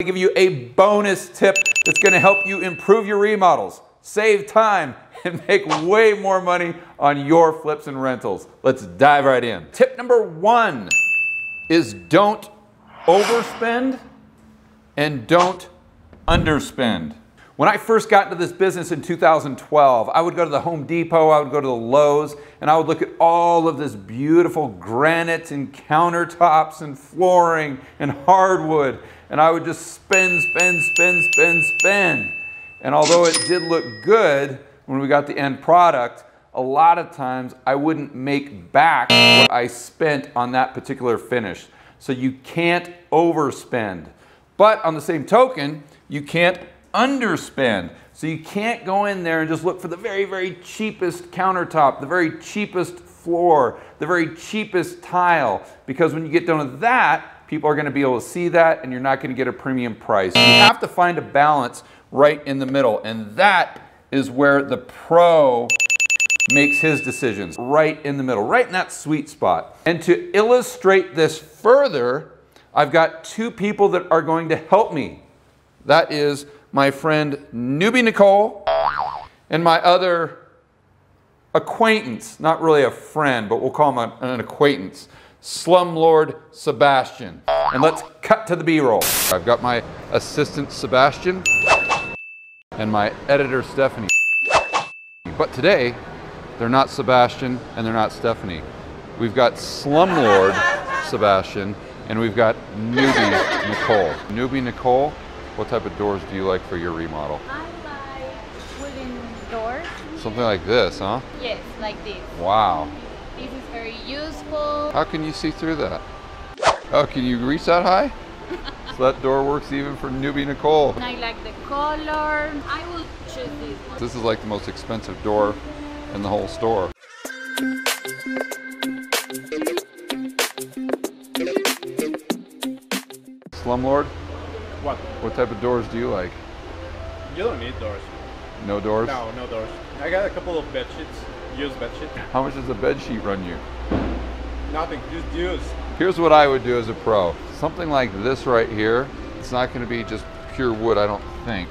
To give you a bonus tip that's going to help you improve your remodels, save time, and make way more money on your flips and rentals. Let's dive right in. Tip number one is don't overspend and don't underspend. When I first got into this business in 2012, I would go to the Home Depot, I would go to the Lowe's, and I would look at all of this beautiful granite and countertops and flooring and hardwood, and I would just spend. And although it did look good when we got the end product, a lot of times I wouldn't make back what I spent on that particular finish. So you can't overspend. But on the same token, you can't underspend. So you can't go in there and just look for the very, very cheapest countertop, the very cheapest floor, the very cheapest tile, because when you get done with that, people are going to be able to see that and you're not going to get a premium price. You have to find a balance right in the middle, and that is where the pro makes his decisions, right in the middle, right in that sweet spot. And to illustrate this further, I've got two people that are going to help me. That is my friend Newbie Nicole and my other acquaintance, not really a friend, but we'll call him an acquaintance, Slumlord Sebastian. And let's cut to the B-roll. I've got my assistant Sebastian and my editor Stephanie. But today, they're not Sebastian and they're not Stephanie. We've got Slumlord Sebastian and we've got Newbie Nicole. Newbie Nicole, what type of doors do you like for your remodel? I like wooden doors. Something like this, huh? Yes, like this. Wow. This is very useful. How can you see through that? Oh, can you reach that high? So that door works even for Newbie Nicole. And I like the color. I will choose this one. This is like the most expensive door in the whole store. Slumlord? What type of doors do you like? You don't need doors. No doors? No, no doors. I got a couple of bed sheets, used bed sheets. How much does a bed sheet run you? Nothing, just use. Here's what I would do as a pro. Something like this right here. It's not gonna be just pure wood, I don't think.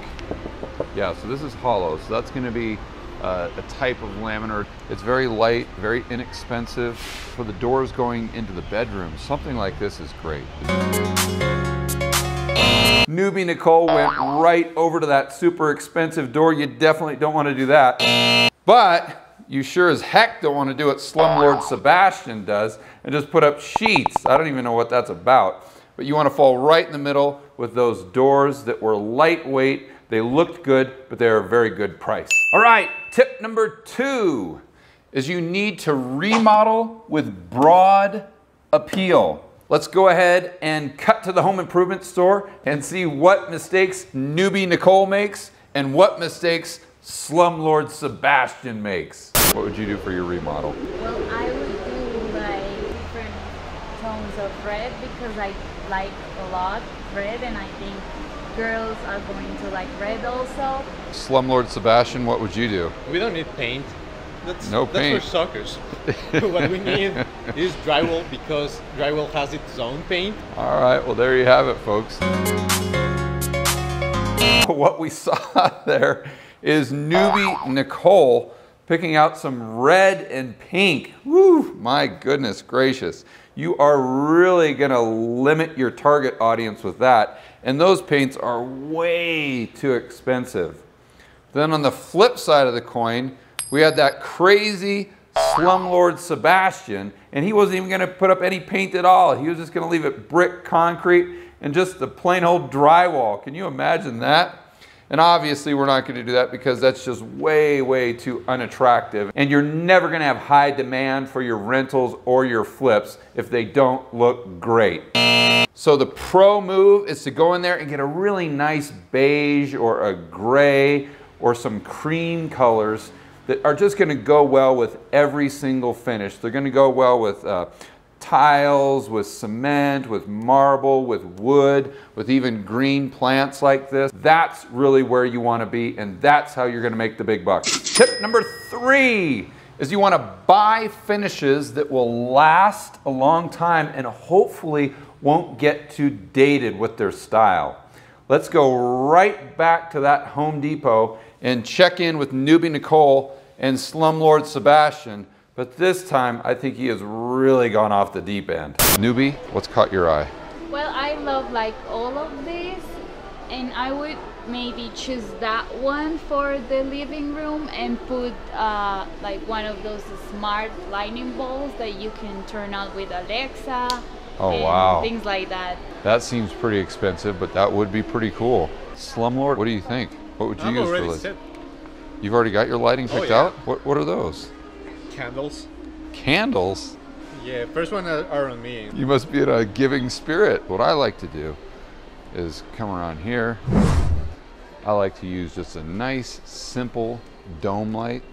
Yeah, so this is hollow, so that's gonna be a type of laminar. It's very light, very inexpensive. For the doors going into the bedroom, something like this is great. Newbie Nicole went right over to that super expensive door. You definitely don't want to do that. But you sure as heck don't want to do what Slumlord Sebastian does and just put up sheets. I don't even know what that's about. But you want to fall right in the middle with those doors that were lightweight. They looked good, but they're a very good price. All right, tip number two is you need to remodel with broad appeal. Let's go ahead and cut to the home improvement store and see what mistakes Newbie Nicole makes and what mistakes Slumlord Sebastian makes. What would you do for your remodel? Well, I would do like different tones of red because I like a lot red and I think girls are going to like red also. Slumlord Sebastian, what would you do? We don't need paint. That's for suckers. What we need is drywall because drywall has its own paint. All right, well there you have it, folks. What we saw there is Newbie Nicole picking out some red and pink. Woo, my goodness gracious. You are really gonna limit your target audience with that. And those paints are way too expensive. Then on the flip side of the coin, we had that crazy Slumlord Sebastian, and he wasn't even gonna put up any paint at all. He was just gonna leave it brick, concrete, and just the plain old drywall. Can you imagine that? And obviously we're not gonna do that because that's just way, way too unattractive. And you're never gonna have high demand for your rentals or your flips if they don't look great. So the pro move is to go in there and get a really nice beige or a gray or some cream colors that are just gonna go well with every single finish. They're gonna go well with tiles, with cement, with marble, with wood, with even green plants like this. That's really where you wanna be, and that's how you're gonna make the big bucks. Tip number three is you wanna buy finishes that will last a long time and hopefully won't get too dated with their style. Let's go right back to that Home Depot and check in with Newbie Nicole and Slumlord Sebastian. But this time, I think he has really gone off the deep end. Newbie, what's caught your eye? Well, I love like all of these, and I would maybe choose that one for the living room and put like one of those smart lightning bulbs that you can turn on with Alexa. Oh wow. Things like that. That seems pretty expensive, but that would be pretty cool. Slumlord, what do you think? What would you use for this? You've already got your lighting picked out? What are those? Candles. Candles? Yeah, first one are on me. You must be in a giving spirit. What I like to do is come around here. I like to use just a nice, simple dome light.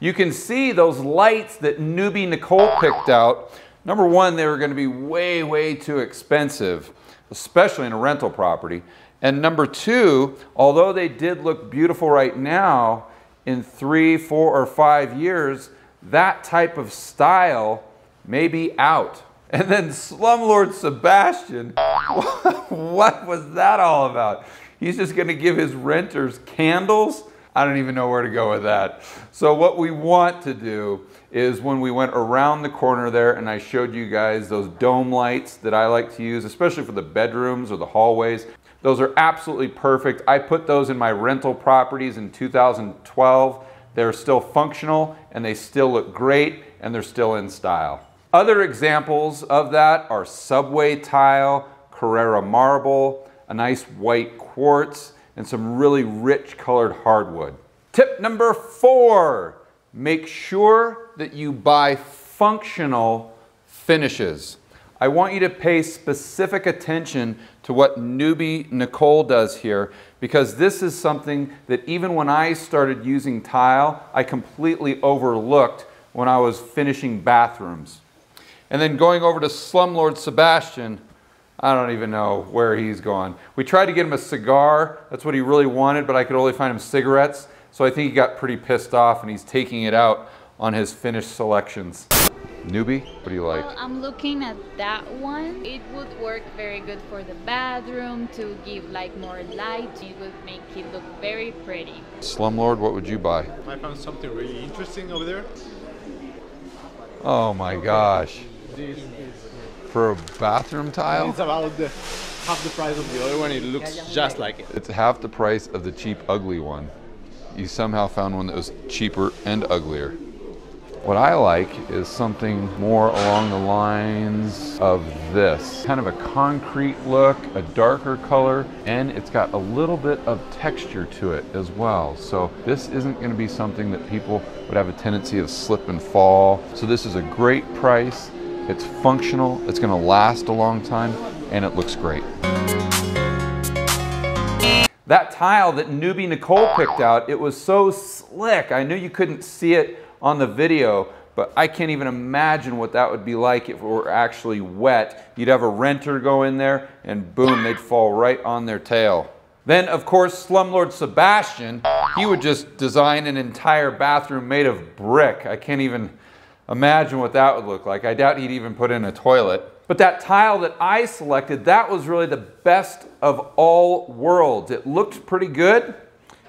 You can see those lights that Newbie Nicole picked out. Number one, they were gonna be way, way too expensive, especially in a rental property. And number two, although they did look beautiful right now, in 3, 4, or 5 years, that type of style may be out. And then Slumlord Sebastian, what was that all about? He's just gonna give his renters candles? I don't even know where to go with that. So what we want to do is when we went around the corner there and I showed you guys those dome lights that I like to use, especially for the bedrooms or the hallways, those are absolutely perfect. I put those in my rental properties in 2012. They're still functional and they still look great and they're still in style. Other examples of that are subway tile, Carrera marble, a nice white quartz, and some really rich colored hardwood. Tip number 4, make sure that you buy functional finishes. I want you to pay specific attention to what Newbie Nicole does here, because this is something that even when I started using tile, I completely overlooked when I was finishing bathrooms. And then going over to Slumlord Sebastian, I don't even know where he's gone. We tried to get him a cigar. That's what he really wanted, but I could only find him cigarettes. So I think he got pretty pissed off and he's taking it out on his finished selections. Newbie, what do you like? Well, I'm looking at that one. It would work very good for the bathroom to give like more light. It would make it look very pretty. Slumlord, what would you buy? I found something really interesting over there. Oh my gosh. This is for a bathroom tile? It's about half the price of the other one. It looks just like it. It's half the price of the cheap, ugly one. You somehow found one that was cheaper and uglier. What I like is something more along the lines of this. Kind of a concrete look, a darker color, and it's got a little bit of texture to it as well. So this isn't going to be something that people would have a tendency of slip and fall. So this is a great price, it's functional, it's going to last a long time, and it looks great. That tile that Newbie Nicole picked out, it was so slick. I knew you couldn't see it on the video, but I can't even imagine what that would be like if it were actually wet. You'd have a renter go in there and boom, they'd fall right on their tail. Then of course, Slumlord Sebastian, he would just design an entire bathroom made of brick. I can't even imagine what that would look like. I doubt he'd even put in a toilet. But that tile that I selected, that was really the best of all worlds. It looked pretty good.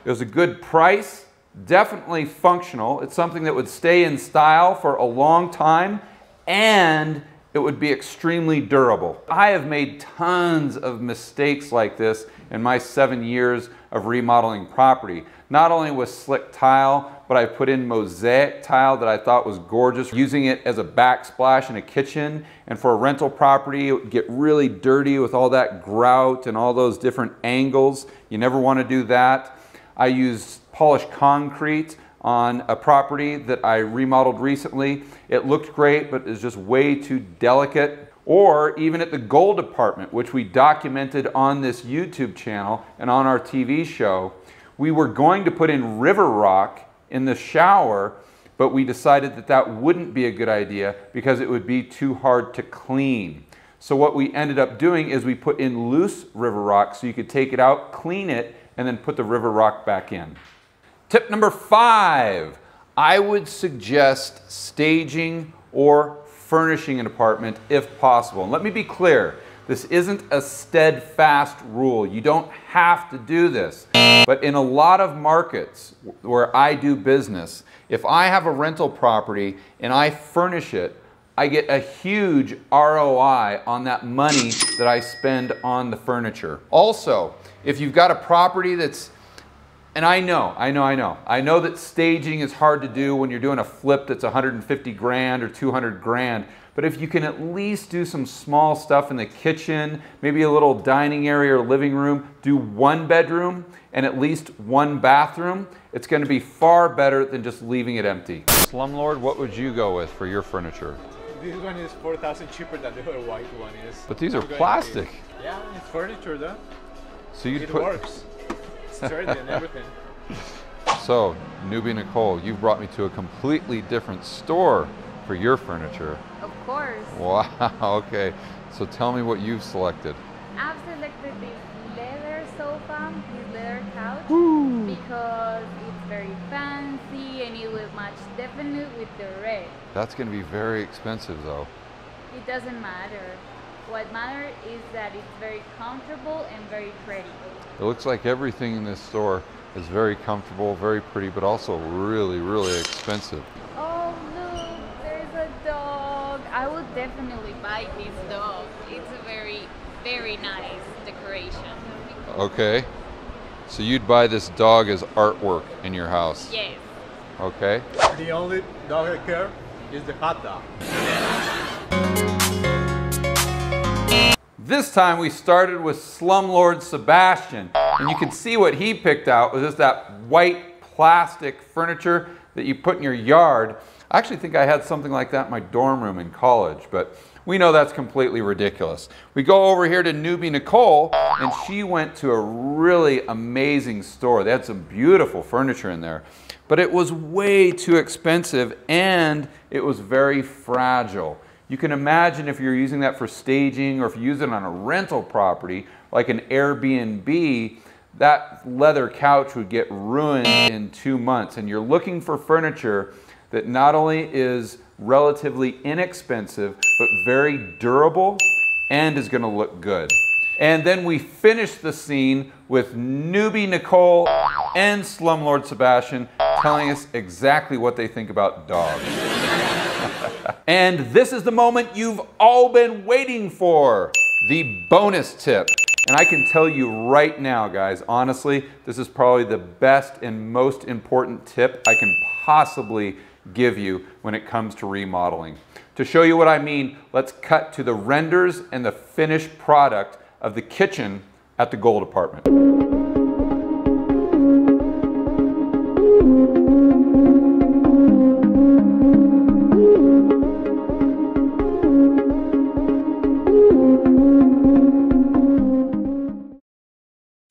It was a good price. Definitely functional. It's something that would stay in style for a long time and it would be extremely durable. I have made tons of mistakes like this in my 7 years of remodeling property. Not only with slick tile, but I put in mosaic tile that I thought was gorgeous, using it as a backsplash in a kitchen. And for a rental property, it would get really dirty with all that grout and all those different angles. You never want to do that. I used polished concrete on a property that I remodeled recently. It looked great, but it's just way too delicate. Or even at the Gold Apartment, which we documented on this YouTube channel and on our TV show, we were going to put in river rock in the shower, but we decided that that wouldn't be a good idea because it would be too hard to clean. So what we ended up doing is we put in loose river rock so you could take it out, clean it, and then put the river rock back in. Tip number 5, I would suggest staging or furnishing an apartment if possible. And let me be clear, This isn't a steadfast rule. You don't have to do this. But in a lot of markets where I do business, if I have a rental property and I furnish it, I get a huge ROI on that money that I spend on the furniture. Also, if you've got a property that's, and I know that staging is hard to do when you're doing a flip that's 150 grand or 200 grand, but if you can at least do some small stuff in the kitchen, maybe a little dining area or living room, do one bedroom and at least one bathroom, it's going to be far better than just leaving it empty. Slumlord, what would you go with for your furniture? This one is $4,000 cheaper than the other white one is. But these are plastic. Yeah, it's furniture though. So you'd put... works. It's sturdy and everything. So, Newbie Nicole, you brought me to a completely different store for your furniture. Of course. Wow, okay. So tell me what you've selected. I've selected this leather sofa, this leather couch, ooh, because it's very fancy and it will match definitely with the red. That's going to be very expensive though. It doesn't matter. What matters is that it's very comfortable and very pretty. It looks like everything in this store is very comfortable, very pretty, but also really, really expensive. Oh look, there's a dog. I would definitely buy this dog. It's a very, very nice decoration. Okay. So you'd buy this dog as artwork in your house? Yes. Okay. The only dog I care is the hot dog. This time we started with Slumlord Sebastian, and you can see what he picked out was just that white plastic furniture that you put in your yard. I actually think I had something like that in my dorm room in college, but we know that's completely ridiculous. We go over here to Newbie Nicole, and she went to a really amazing store. They had some beautiful furniture in there, but it was way too expensive, and it was very fragile. You can imagine if you're using that for staging or if you use it on a rental property, like an Airbnb, that leather couch would get ruined in 2 months. And you're looking for furniture that not only is relatively inexpensive, but very durable and is gonna look good. And then we finish the scene with Newbie Nicole and Slumlord Sebastian telling us exactly what they think about dogs. And this is the moment you've all been waiting for, the bonus tip. And I can tell you right now, guys, honestly, this is probably the best and most important tip I can possibly give you when it comes to remodeling. To show you what I mean, let's cut to the renders and the finished product of the kitchen at the Gold Apartment.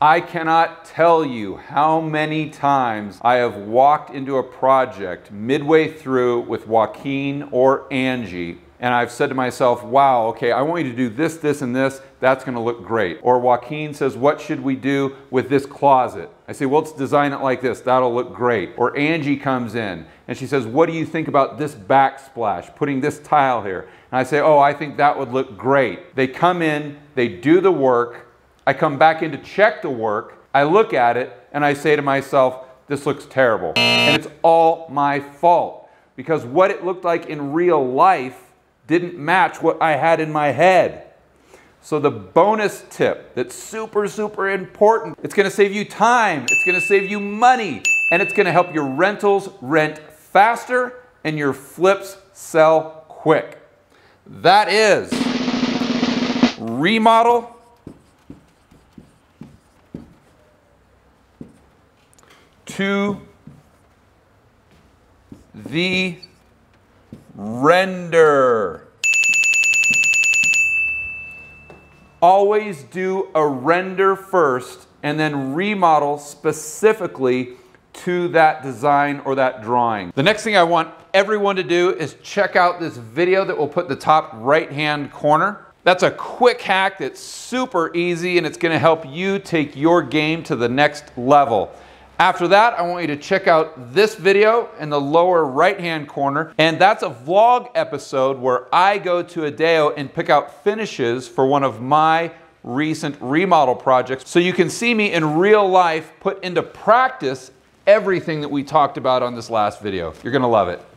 I cannot tell you how many times I have walked into a project midway through with Joaquin or Angie, and I've said to myself, wow, okay, I want you to do this, this, and this. That's gonna look great. Or Joaquin says, what should we do with this closet? I say, well, let's design it like this. That'll look great. Or Angie comes in and she says, what do you think about this backsplash, putting this tile here? And I say, oh, I think that would look great. They come in, they do the work, I come back in to check the work, I look at it, and I say to myself, this looks terrible. And it's all my fault, because what it looked like in real life didn't match what I had in my head. So the bonus tip that's super, super important, it's gonna save you time, it's gonna save you money, and it's gonna help your rentals rent faster and your flips sell quick. That is remodel, to the render. Always do a render first and then remodel specifically to that design or that drawing. The next thing I want everyone to do is check out this video that we'll put in the top right-hand corner. That's a quick hack that's super easy and it's gonna help you take your game to the next level. After that, I want you to check out this video in the lower right-hand corner, and that's a vlog episode where I go to Adeo and pick out finishes for one of my recent remodel projects, so you can see me in real life put into practice everything that we talked about on this last video. You're gonna love it.